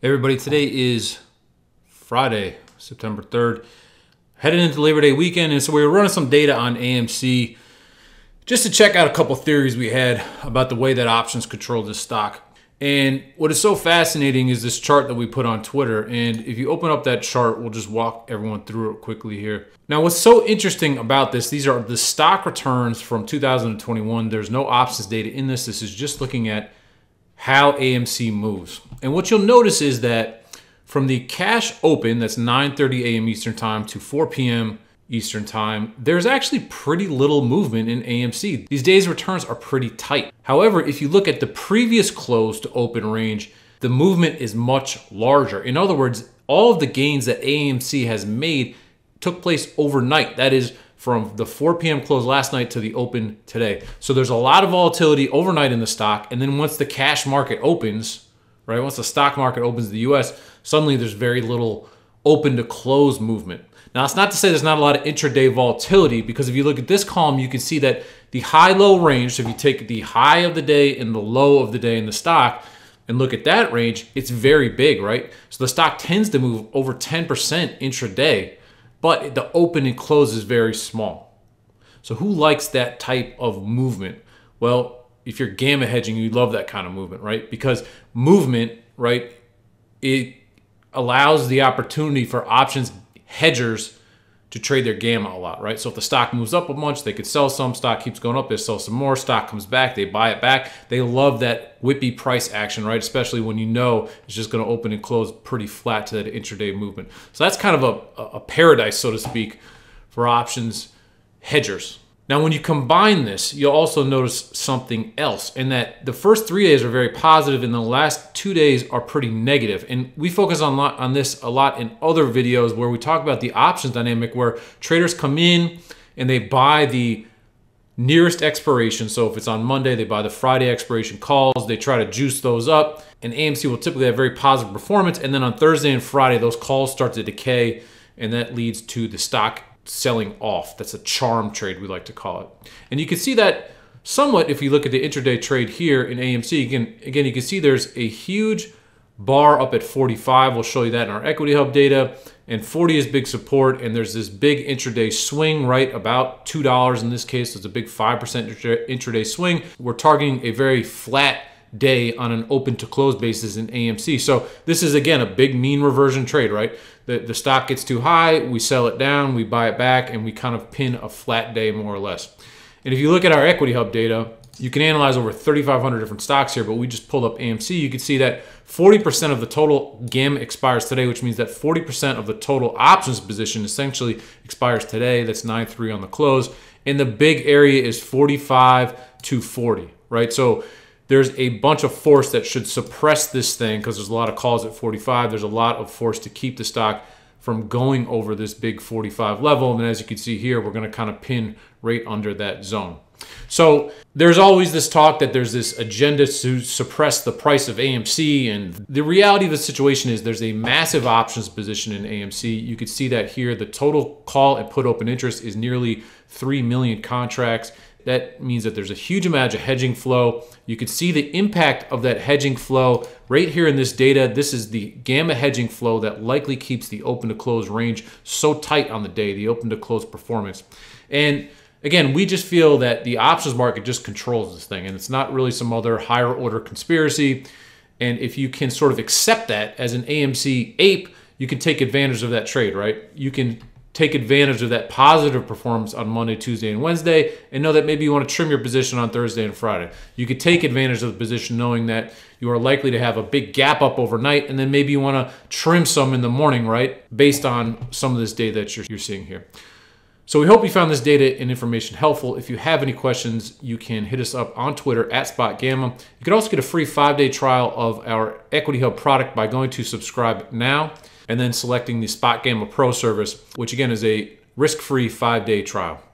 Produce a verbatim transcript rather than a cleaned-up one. Hey everybody, today is Friday, September third, headed into Labor Day weekend, and so we were running some data on A M C just to check out a couple theories we had about the way that options control this stock. And what is so fascinating is this chart that we put on Twitter, and if you open up that chart, we'll just walk everyone through it quickly here. Now what's so interesting about this, these are the stock returns from two thousand twenty-one. There's no options data in this. This is just looking at how A M C moves. And what you'll notice is that from the cash open, that's nine thirty A M Eastern time to four P M Eastern time, there's actually pretty little movement in A M C. These days returns are pretty tight. However, if you look at the previous close to open range, the movement is much larger. In other words, all of the gains that A M C has made took place overnight. That is from the four P M close last night to the open today. So there's a lot of volatility overnight in the stock. And then once the cash market opens, right, once the stock market opens in the U S, suddenly there's very little open to close movement. Now, it's not to say there's not a lot of intraday volatility, because if you look at this column, you can see that the high-low range, so if you take the high of the day and the low of the day in the stock and look at that range, it's very big, right? So the stock tends to move over ten percent intraday, but the open and close is very small. So who likes that type of movement? Well, if you're gamma hedging, you love that kind of movement, right? Because movement, right, it allows the opportunity for options hedgers to trade their gamma a lot, right? So if the stock moves up a bunch, they could sell some. Stock keeps going up, they sell some more. Stock comes back, they buy it back. They love that whippy price action, right? Especially when you know it's just gonna open and close pretty flat to that intraday movement. So that's kind of a, a paradise, so to speak, for options hedgers. Now, when you combine this, you'll also notice something else, and that the first three days are very positive and the last two days are pretty negative. And we focus on, lot, on this a lot in other videos where we talk about the options dynamic, where traders come in and they buy the nearest expiration. So if it's on Monday, they buy the Friday expiration calls, they try to juice those up, and A M C will typically have very positive performance. And then on Thursday and Friday, those calls start to decay, and that leads to the stock selling off. That's a charm trade, we like to call it. And you can see that somewhat if you look at the intraday trade here in A M C. Again, again you can see there's a huge bar up at forty-five. We'll show you that in our Equity Hub data. And forty is big support, and there's this big intraday swing, right? About two dollars in this case. So it's a big five percent intraday swing. We're targeting a very flat day on an open to close basis in A M C. So this is, again, a big mean reversion trade, right? The, the stock gets too high, we sell it down, we buy it back, and we kind of pin a flat day more or less. And if you look at our Equity Hub data, you can analyze over thirty-five hundred different stocks here, but we just pulled up A M C. You can see that forty percent of the total gamma expires today, which means that forty percent of the total options position essentially expires today. That's nine three on the close. And the big area is forty-five to forty, right? So there's a bunch of force that should suppress this thing, because there's a lot of calls at forty-five. There's a lot of force to keep the stock from going over this big forty-five level. And as you can see here, we're going to kind of pin right under that zone. So there's always this talk that there's this agenda to suppress the price of A M C. And the reality of the situation is there's a massive options position in A M C. You can see that here. The total call and put open interest is nearly three million contracts. That means that there's a huge amount of hedging flow. You can see the impact of that hedging flow right here in this data. This is the gamma hedging flow that likely keeps the open to close range so tight on the day, the open to close performance. And again, we just feel that the options market just controls this thing, and it's not really some other higher order conspiracy. And if you can sort of accept that as an A M C ape, you can take advantage of that trade, right? You can take advantage of that positive performance on Monday, Tuesday, and Wednesday, and know that maybe you want to trim your position on Thursday and Friday. You could take advantage of the position knowing that you are likely to have a big gap up overnight, and then maybe you want to trim some in the morning, right, based on some of this data that you're, you're seeing here. So we hope you found this data and information helpful. If you have any questions, you can hit us up on Twitter at SpotGamma. You can also get a free five-day trial of our Equity Hub product by going to subscribe now, and then selecting the SpotGamma Pro service, which again is a risk-free five-day trial.